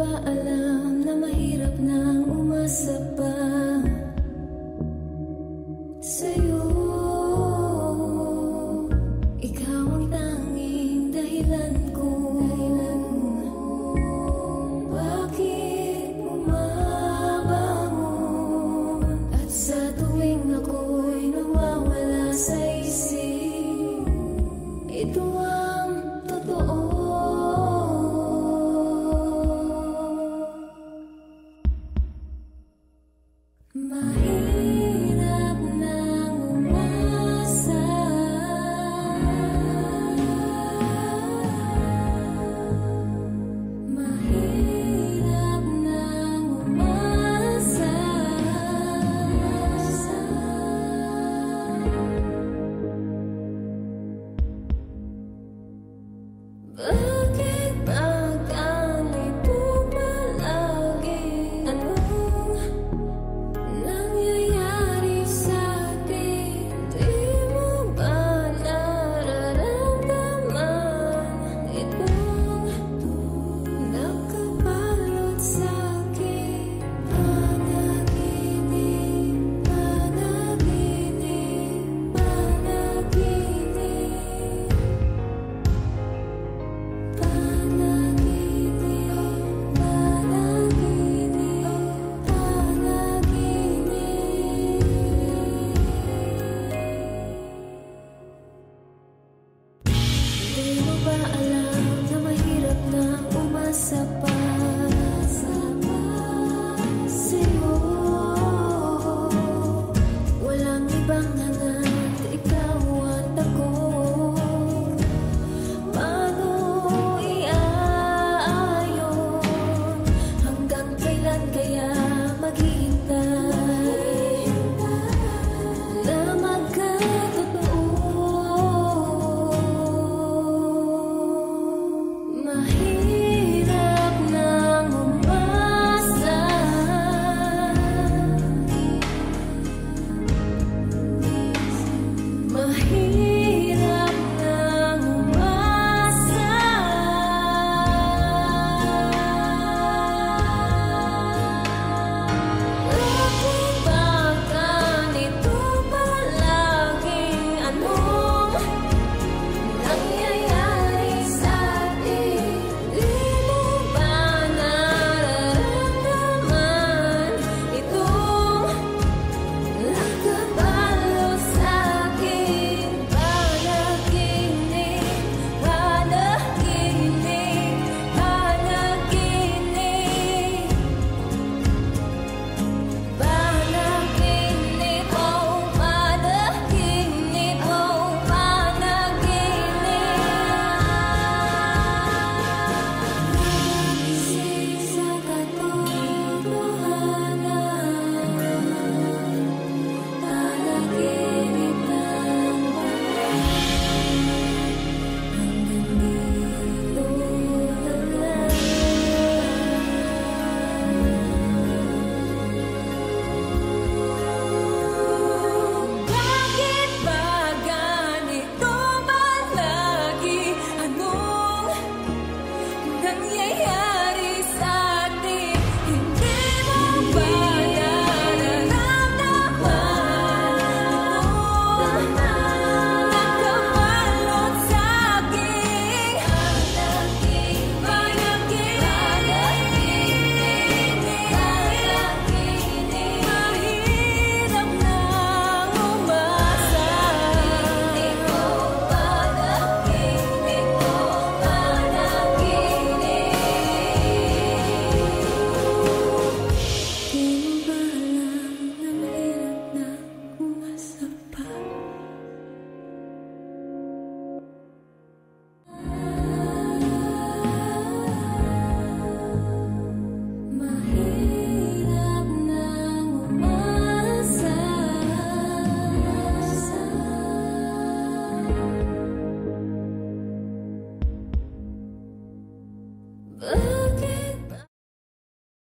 ba alam na mahirap nang umasa pa sa'yo? Ikaw ang tanging dahilan ko. Bakit umabangon at sa tuwing ako'y nawawala sa isip, ito ang totoo.